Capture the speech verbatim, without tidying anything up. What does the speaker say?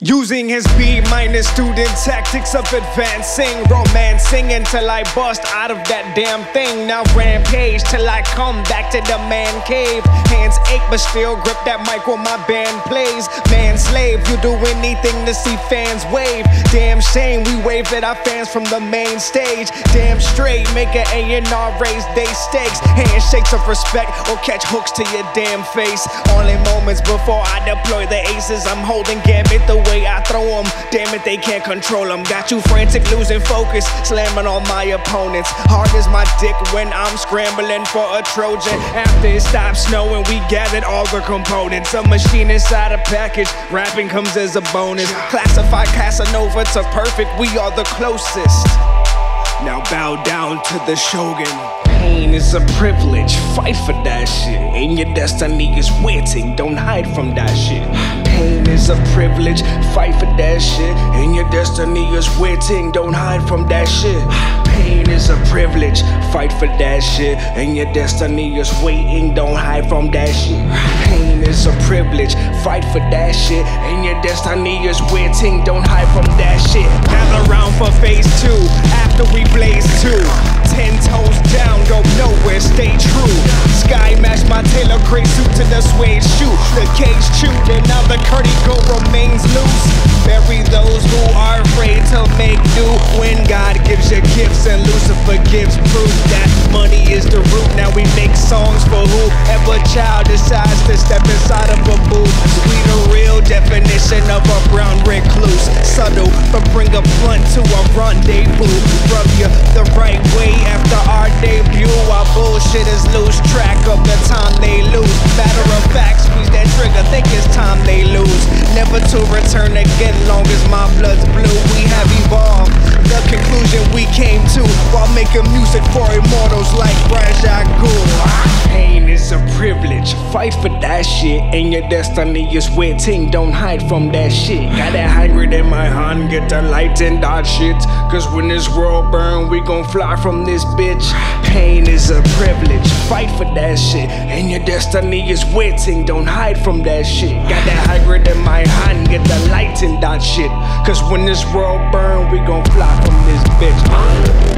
Using his B minus student tactics of advancing, romancing until I bust out of that damn thing. Now rampage till I come back to the man cave. Hands ache but still grip that mic while my band plays. Man slave, you do anything to see fans wave. Damn shame we wave at our fans from the main stage. Damn straight, make an A and R raise they stakes. Handshakes of respect or catch hooks to your damn face. Only moments before I deploy the aces, I'm holding gambit the way I throw them. Damn it, they can't control them. Got you frantic, losing focus, slamming on my opponents. Hard as my dick when I'm scrambling for a Trojan. After it stopped snowing, we gathered all the components. A machine inside a package, rapping comes as a bonus. Classified Casanova to perfect, we are the closest. Now bow down to the Shogun. Pain is a privilege, fight for that shit. And your destiny is waiting, don't hide from that shit. Pain is a privilege, fight for that shit. And your destiny is waiting, don't hide from that shit. Pain is a privilege, fight for that shit. And your destiny is waiting, don't hide from that shit. Pain is a privilege, fight for that shit. And your destiny is waiting, don't hide from that shit. Gather round for phase two, after we blaze two. Ten toes down, go nowhere, stay true. Sky mash my Taylor gray suit to the suede shoe. The cage chewed and now the Kurtigo remains loose. Bury those who are afraid to make do. When God gives you gifts and Lucifer gives proof that money is the root. Now we make songs for whoever child decides to step inside of a booth. We the real definition of a brown recluse. Subtle, but bring a blunt to a rendezvous. Rub you the right way after our debut. Our bullshit is loose, track of the time they lose. Matter of fact, squeeze that trigger, think it's time they lose. Never to return again, long as my blood's blue. We have evolved, the conclusion we came to, while making music for immortals like Rajah Ghul. Pain is a privilege, fight for that shit. And your destiny is waiting, don't hide from that shit. Got that hybrid in my hand, get the light and dot shit. Cause when this world burn, we gon' fly from this bitch. Pain is a privilege, fight for that shit. And your destiny is waiting, don't hide from that shit. Got that hybrid in my hand, get the light and dot shit. Cause when this world burn, we gon' fly from this bitch.